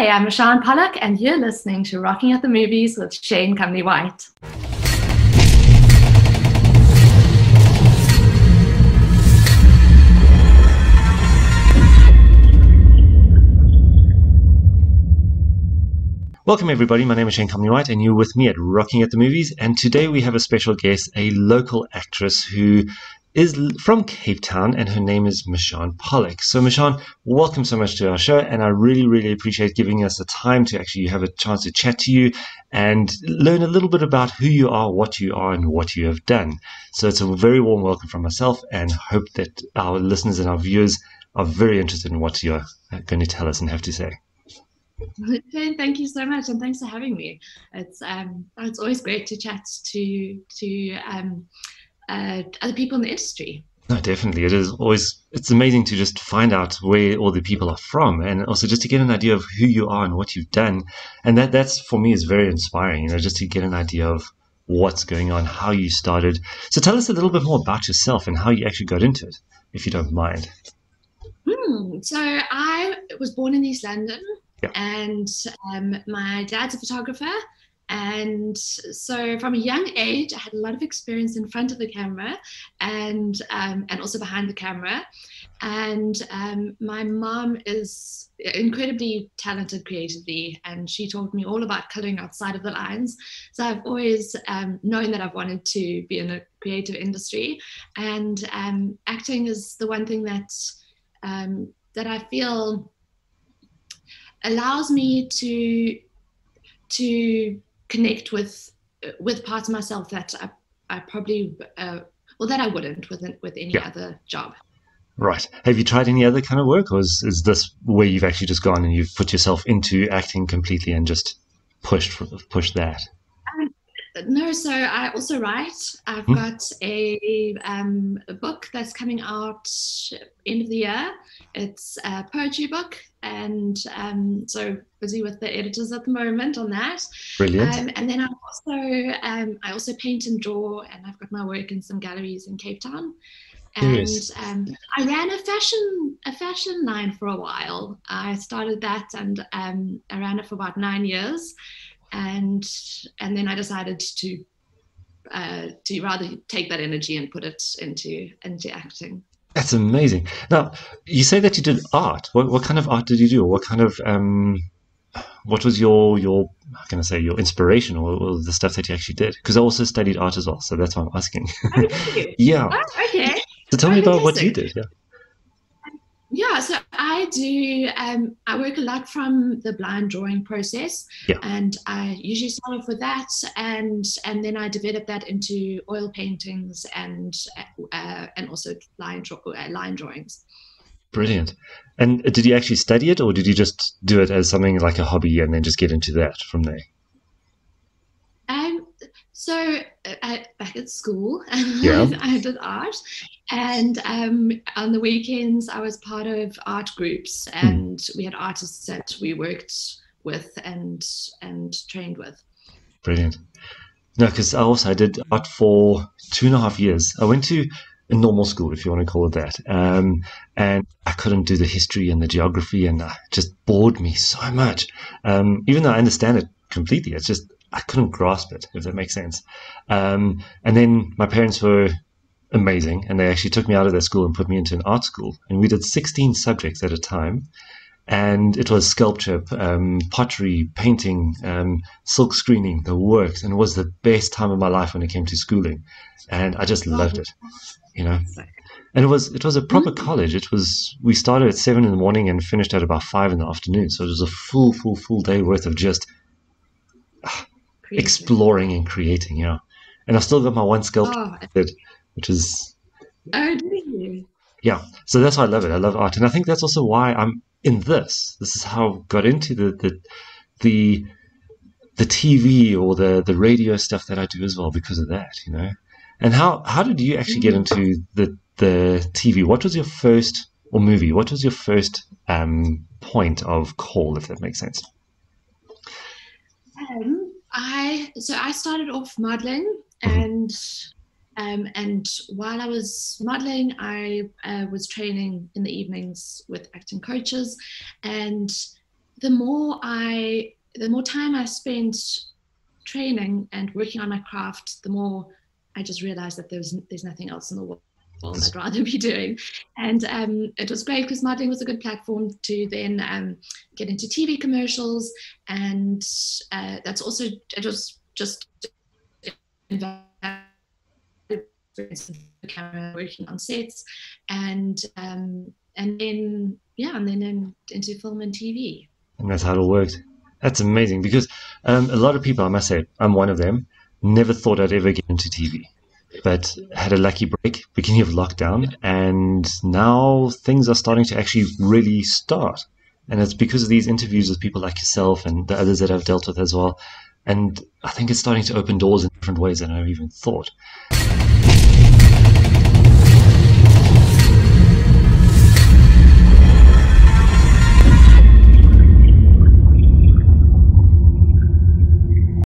Hi, I'm Rashawn Pollock, and you're listening to Rocking at the Movies with Shane Comley-White. Welcome everybody, my name is Shane Comley-White and you're with me at Rocking at the Movies, and today we have a special guest, a local actress who is from Cape Town, and her name is Micharn Pollock. So Micharn, welcome so much to our show, and I really appreciate giving us the time to actually have a chance to chat to you and learn a little bit about who you are and what you have done. So it's a very warm welcome from myself, and hope that our listeners and our viewers are very interested in what you're going to tell us and have to say. Shane, thank you so much, and thanks for having me. It's always great to chat to other people in the industry. No, definitely. It's amazing to just find out where all the people are from, and also just to get an idea of who you are and what you've done. And that's for me is very inspiring, you know, just to get an idea of what's going on, how you started. So tell us a little bit more about yourself and how you actually got into it, if you don't mind. So I was born in East London. Yeah. And my dad's a photographer, and so from a young age I had a lot of experience in front of the camera and also behind the camera. And my mom is incredibly talented creatively, and she taught me all about coloring outside of the lines. So I've always known that I've wanted to be in a creative industry, and acting is the one thing that that I feel allows me to connect with parts of myself that I probably that I wouldn't with any other job. Right. Have you tried any other kind of work, or is this where you've actually just gone and you've put yourself into acting completely and just pushed that? No, so I also write. I've got a book that's coming out end of the year. It's a poetry book, and so busy with the editors at the moment on that. Brilliant. And then I also paint and draw, and I've got my work in some galleries in Cape Town. And I ran a fashion line for a while. I started that, and I ran it for about 9 years. And then I decided to rather take that energy and put it into acting. That's amazing. Now, you say that you did art. What kind of art did you do? What kind of what was your how can I say your inspiration, or the stuff that you actually did? Because I also studied art as well, so that's why I'm asking. Oh, thank you. Yeah. Oh, okay. So tell me about what you did. Yeah. Yeah, so I do, I work a lot from the blind drawing process, and I usually start off with that, and then I develop that into oil paintings and also line drawings. Brilliant. And did you actually study it, or did you just do it as something like a hobby and then just get into that from there? So back at school, I did art, and on the weekends I was part of art groups, and we had artists that we worked with and trained with. Brilliant. No, because I did art for 2.5 years. I went to a normal school, if you want to call it that, and I couldn't do the history and the geography, and it just bored me so much. Even though I understand it completely, it's just I couldn't grasp it, if that makes sense. And then my parents were amazing, and they actually took me out of their school and put me into an art school. And we did 16 subjects at a time. And it was sculpture, pottery, painting, silk screening, the works. And it was the best time of my life when it came to schooling. And I just loved it, you know. And it was a proper college. We started at 7 in the morning and finished at about 5 in the afternoon. So it was a full day worth of just exploring and creating, and I've still got my one sculpture which is so that's why I love it. I love art, and I think that's also why I'm in this. This is how I got into the TV or the radio stuff that I do as well, because of that, you know. And how did you actually get into the TV? What was your first movie? What was your first point of call, if that makes sense? I started off modeling, and while I was modeling, I was training in the evenings with acting coaches, and the more time I spent training and working on my craft, the more I just realized that there's nothing else in the world I'd rather be doing. And it was great because modeling was a good platform to then get into TV commercials, and that's also, it was just the camera, working on sets, and then into film and TV. And that's how it all worked. That's amazing, because a lot of people, I must say, I'm one of them, never thought I'd ever get into TV, but had a lucky break, beginning of lockdown, and now things are starting to actually really start. And it's because of these interviews with people like yourself and the others that I've dealt with as well. And I think it's starting to open doors in different ways than I even thought.